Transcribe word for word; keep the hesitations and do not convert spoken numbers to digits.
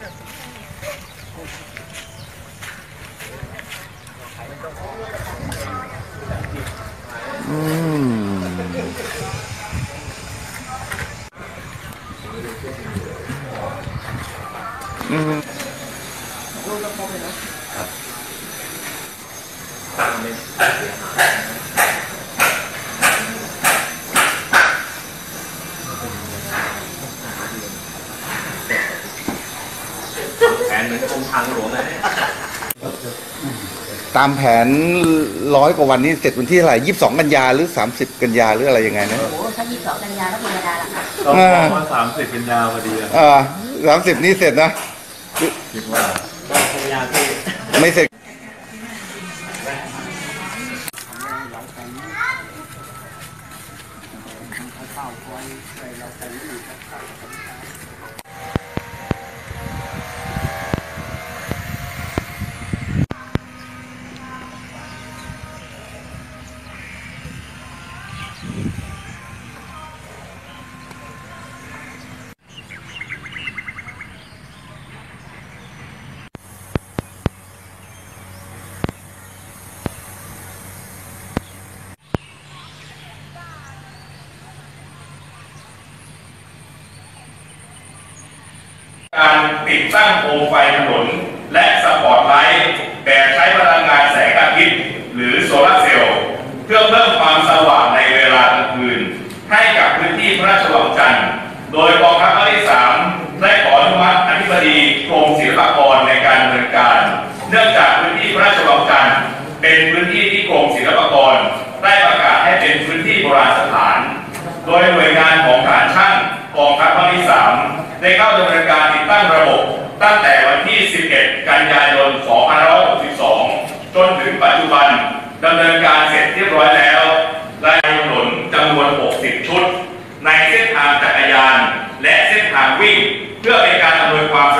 อืมอืมตามแผนร้อยกว่าวันนี้เสร็จวันที่เท่าไหร่ยี่สิบสองกันยาหรือสามสิบกันยาหรืออะไรยังไงนะโอ้โหถ้ายี่สิบสองกันยาก็ธรรมดาละค่ะต้องบอกว่าสามสิบกันยาพอดีอ่ะอ่าสามสิบนี้เสร็จนะคิดว่าต้องพยายามที่ไม่เสร็จการติดตั้งโคมไฟถนนและสปอตไลท์แต่ใช้พลังงานแสงอาทิตย์หรือโซลาร์เซลล์เพื่อเพิ่มความสว่างในเวลากลางคืนให้กับพื้นที่พระราชวังจันทร์โดยกองทัพภาคที่สามได้ขออนุมัติอธิบดีกรมศิลปากรในการดำเนินการเนื่องจากพื้นที่พระราชวังจันทร์เป็นพื้นที่ที่กรมศิลปากรได้ประกาศให้เป็นพื้นที่โบราณสถานโดยหน่วยงานของทหารช่างกองทัพภาคที่สามได้เข้าดำเนินการติดตั้งระบบตั้งแต่วันที่สิบเอ็ดกันยายนสองพันห้าร้อยหกสิบสองจนถึงปัจจุบันดำเนินการเสร็จเรียบร้อยแล้วลายถนนจำนวนหกสิบชุดในเส้นทางจักรยานและเส้นทางวิ่งเพื่อเป็นการอำนวยความสะดวก